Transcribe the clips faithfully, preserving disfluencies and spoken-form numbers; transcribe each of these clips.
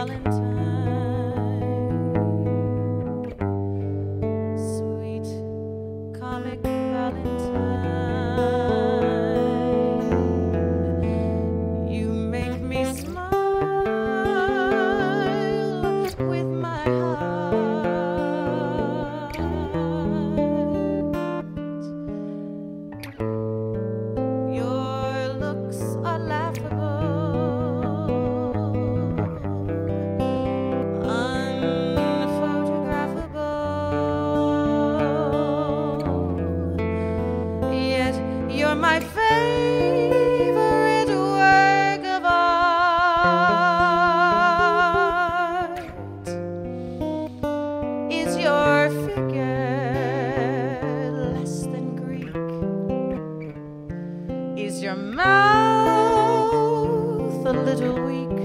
Valentine, sweet comic Valentine, you make me smile with my heart. Your looks are laughable, my favorite work of art is your figure less than Greek, is your mouth a little weak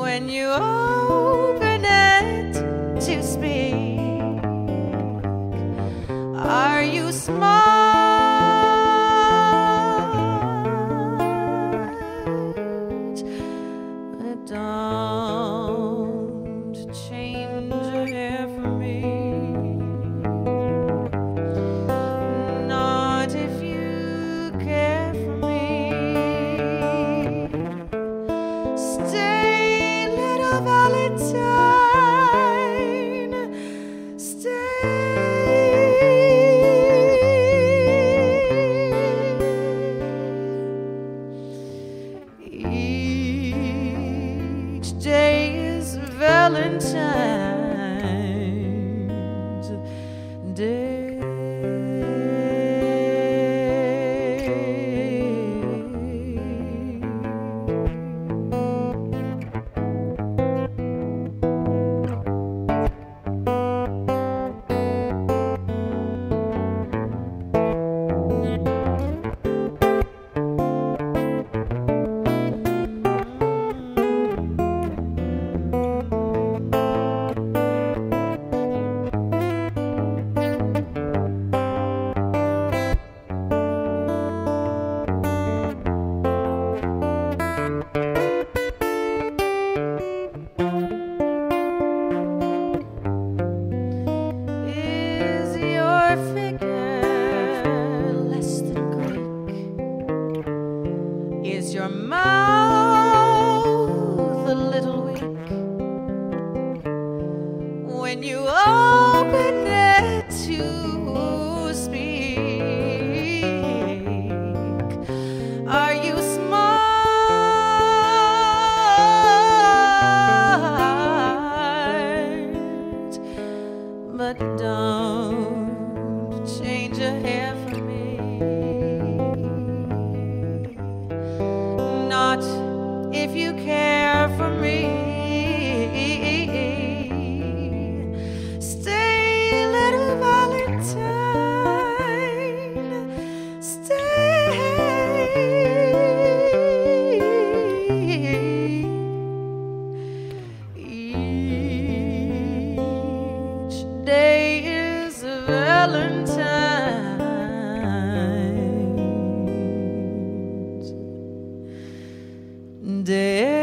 when you open it to speak? Are you smart? Don't change your hair for me, not if you care for me. Stay, little Valentine, stay. Valentine's Day. Is your mouth a little weak when you open it to speak? Are you smart? But don't change your hair for me, if you care for me. Stay, little Valentine, stay. Each day is a Valentine. Day.